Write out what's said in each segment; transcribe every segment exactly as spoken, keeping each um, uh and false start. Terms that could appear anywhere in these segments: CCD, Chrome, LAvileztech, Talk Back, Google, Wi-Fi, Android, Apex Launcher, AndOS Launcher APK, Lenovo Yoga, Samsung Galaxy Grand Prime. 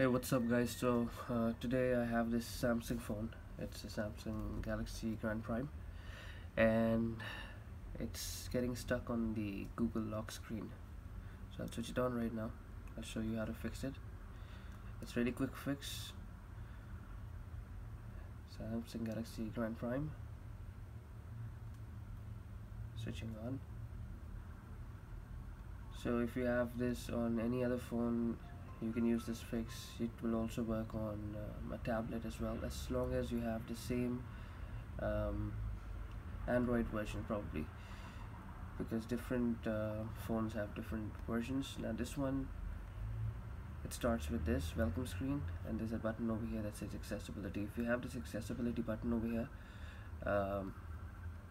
Hey, what's up guys? So uh, today I have this Samsung phone. It's a Samsung Galaxy Grand Prime and it's getting stuck on the Google lock screen, so I'll switch it on right now. I'll show you how to fix it. It's really quick fix. Samsung Galaxy Grand Prime, switching on. So if you have this on any other phone, you can use this fix. It will also work on um, a tablet as well, as long as you have the same um, Android version, probably, because different uh, phones have different versions. Now this one, it starts with this welcome screen, and there's a button over here that says accessibility. If you have this accessibility button over here, um,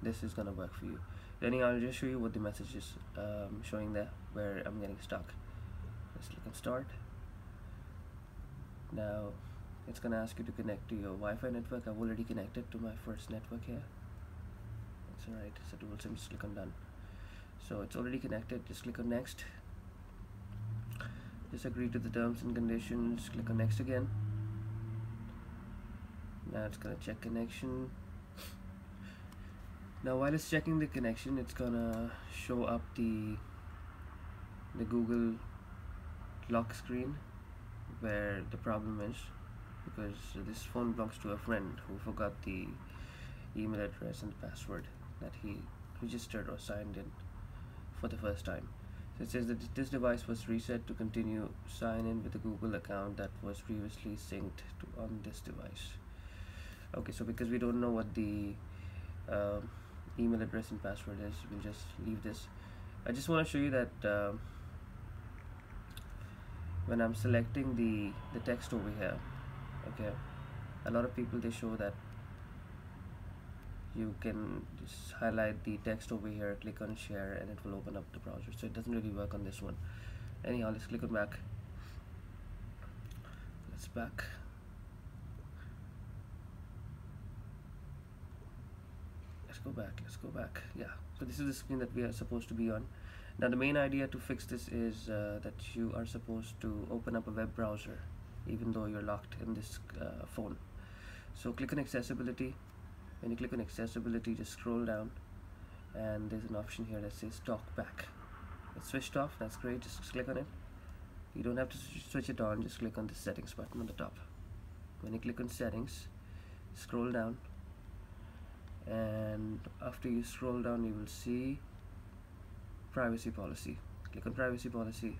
this is gonna work for you. Then I'll just show you what the message is um, showing there, where I'm getting stuck. Let's click on start. Now it's gonna ask you to connect to your Wi-Fi network. I've already connected to my first network here. That's alright, it's a dual SIM, just click on done. So it's already connected, just click on next. Just agree to the terms and conditions, click on next again. Now it's gonna check connection. Now while it's checking the connection, it's gonna show up the the Google lock screen, where the problem is, because this phone belongs to a friend who forgot the email address and the password that he registered or signed in for the first time. So it says that this device was reset to continue sign in with the Google account that was previously synced to on this device. Okay, so because we don't know what the uh, email address and password is, we'll just leave this. I just want to show you that uh, when I'm selecting the the text over here, okay, a lot of people, they show that you can just highlight the text over here, click on share, and it will open up the browser. So it doesn't really work on this one. Anyhow, let's click on back. Let's back. Let's go back. Let's go back. Yeah. So this is the screen that we are supposed to be on. Now the main idea to fix this is uh, that you are supposed to open up a web browser even though you're locked in this uh, phone. So click on accessibility. When you click on accessibility, just scroll down and there's an option here that says Talk Back. It's switched off, that's great, just click on it. You don't have to switch it on, just click on the settings button on the top. When you click on settings, scroll down, and after you scroll down you will see privacy policy. Click on privacy policy.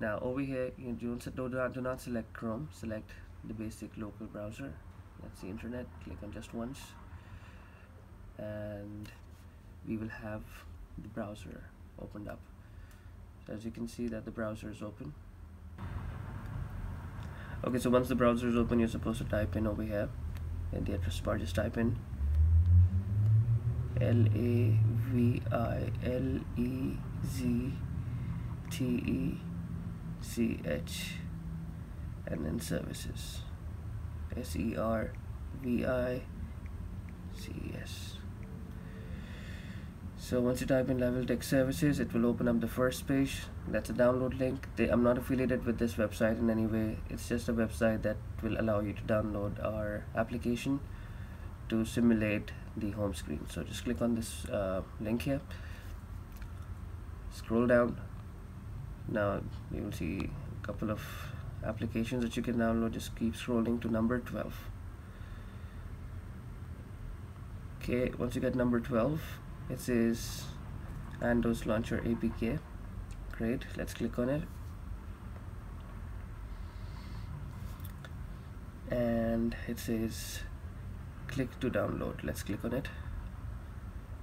Now over here, you don't do not, do not select Chrome, select the basic local browser, that's the internet. Click on just once and we will have the browser opened up. So as you can see that the browser is open. Okay, so once the browser is open, you're supposed to type in over here in the address bar, just type in L A V I L E Z T E C H and then services, S E R V I C E S. So once you type in LAvileztech services, it will open up the first page. That's a download link. They, I'm not affiliated with this website in any way. It's just a website that will allow you to download our application to simulate the home screen. So just click on this uh, link here, scroll down. Now you will see a couple of applications that you can download. Just keep scrolling to number twelve. Okay, once you get number twelve, it says AndOS Launcher A P K. Great, let's click on it, and it says click to download. Let's click on it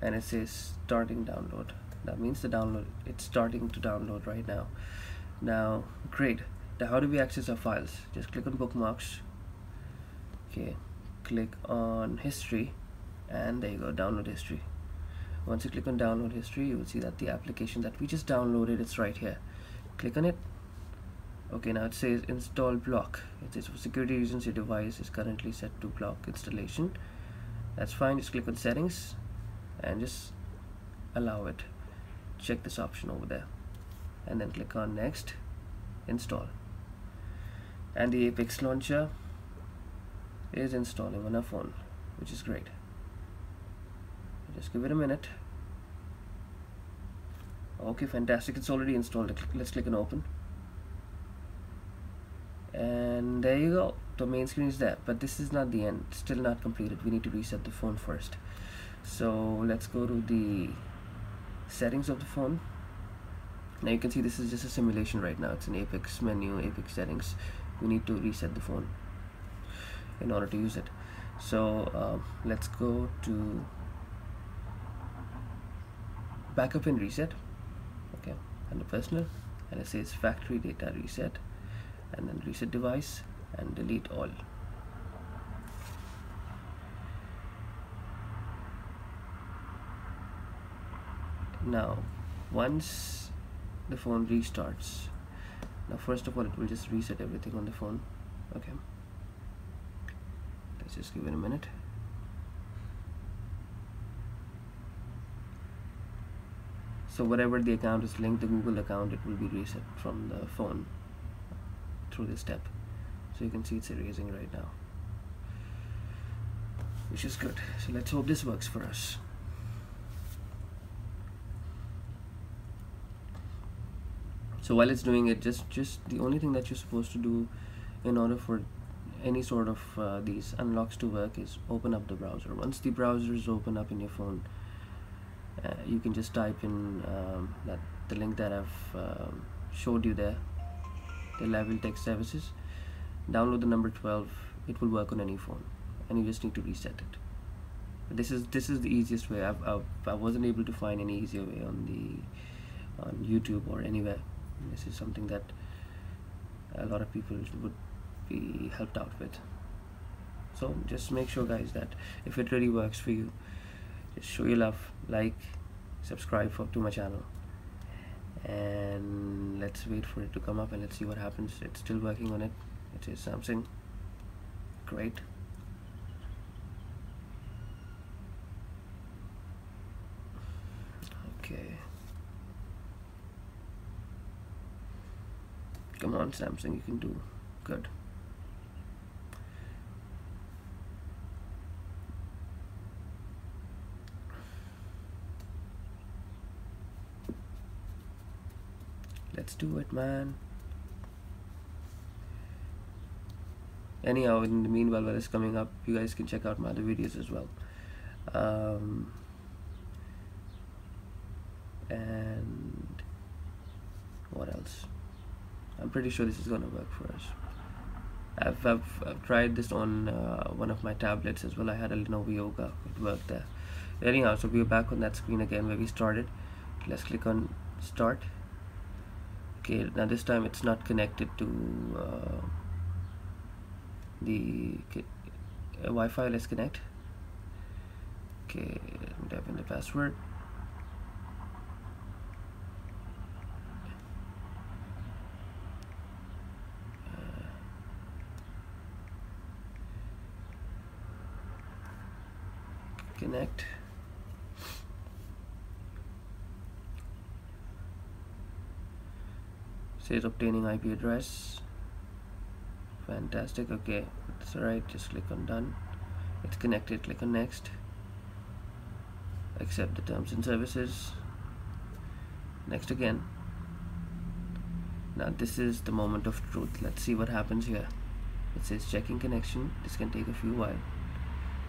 and it says starting download. That means the download, it's starting to download right now. Now great, now how do we access our files? Just click on bookmarks, okay, click on history, and there you go, download history. Once you click on download history, you will see that the application that we just downloaded, it's right here. Click on it. Okay, now it says install block. It says for security reasons your device is currently set to block installation. That's fine, just click on settings and just allow it. Check this option over there and then click on next, install. and the Apex Launcher is installing on our phone, which is great. Just give it a minute. Okay, fantastic, it's already installed. Let's click on open, and there you go, the main screen is there. But this is not the end, it's still not completed. We need to reset the phone first, so let's go to the settings of the phone. Now you can see this is just a simulation right now. It's an Apex menu, Apex settings. We need to reset the phone in order to use it. So um, let's go to backup and reset, okay, under personal, and it says factory data reset, and then reset device and delete all. Now once the phone restarts, now first of all it will just reset everything on the phone. Okay, let's just give it a minute. So whatever the account is linked, the Google account, it will be reset from the phone through this step. So you can see it's erasing right now, which is good. So let's hope this works for us. So while it's doing it, just just the only thing that you're supposed to do in order for any sort of uh, these unlocks to work is open up the browser. Once the browser is open up in your phone, Uh, you can just type in um, that the link that I've uh, showed you there, the LAvileztech services, download the number twelve. It will work on any phone, and you just need to reset it. This is this is the easiest way. I've, I've, I wasn't able to find any easier way on the on YouTube or anywhere. This is something that a lot of people would be helped out with. So just make sure, guys, that if it really works for you, just show your love, like, subscribe for, to my channel, and let's wait for it to come up and let's see what happens. It's still working on it. It is Samsung. Great. Okay. Come on, Samsung, you can do good. Let's do it, man. Anyhow, in the meanwhile, while it's coming up, you guys can check out my other videos as well. Um, and what else? I'm pretty sure this is gonna work for us. I've, I've, I've tried this on uh, one of my tablets as well. I had a Lenovo Yoga, it worked there. Anyhow, so we're back on that screen again where we started. Let's click on start. Okay, now this time it's not connected to uh, the uh, Wi-Fi. Let's connect. Okay, let me type in the password. Uh, connect. Says obtaining I P address. Fantastic. Okay, that's alright. Just click on done. It's connected. Click on next. Accept the terms and services. Next again. Now this is the moment of truth. Let's see what happens here. It says checking connection. This can take a few while.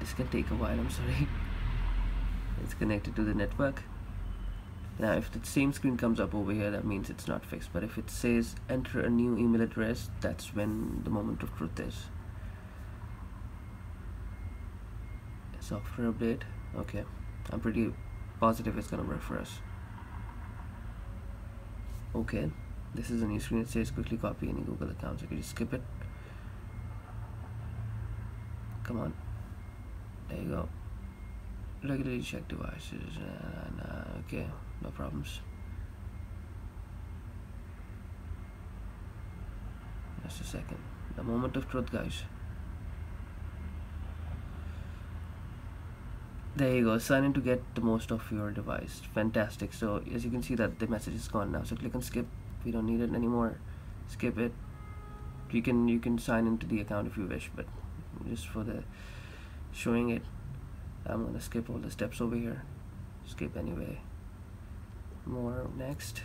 This can take a while. I'm sorry. It's connected to the network. Now if the same screen comes up over here, that means it's not fixed. But if it says enter a new email address, that's when the moment of truth is. Software update. Okay, I'm pretty positive it's gonna work for us. Okay, this is a new screen. It says quickly copy any Google accounts. I can just skip it. Come on, there you go. Regularly check devices, and uh, okay, no problems. Just a second, the moment of truth, guys. There you go, sign in to get the most of your device. Fantastic. So as you can see that the message is gone now, so click on skip. We don't need it anymore. Skip it. you can you can sign into the account if you wish, but just for the showing it, I'm gonna skip all the steps over here. Skip anyway. More, next.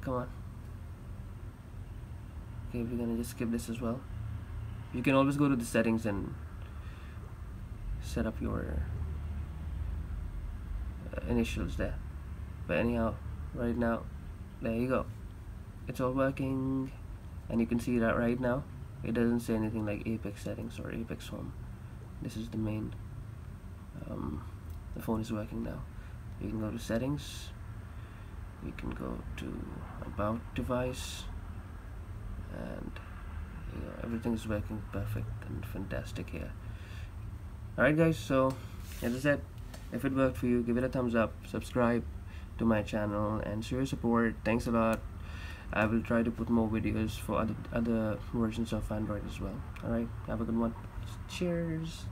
Come on. Okay, we're gonna just skip this as well. You can always go to the settings and set up your initials there, but anyhow, right now, there you go, it's all working, and you can see that right now it doesn't say anything like Apex settings or Apex home. This is the main. Um, the phone is working now. You can go to settings, you can go to about device, and you know, everything is working perfect and fantastic here. Alright guys, so as I said, if it worked for you, give it a thumbs up, subscribe to my channel, and show your support. Thanks a lot. I will try to put more videos for other, other versions of Android as well. Alright, have a good one. Cheers.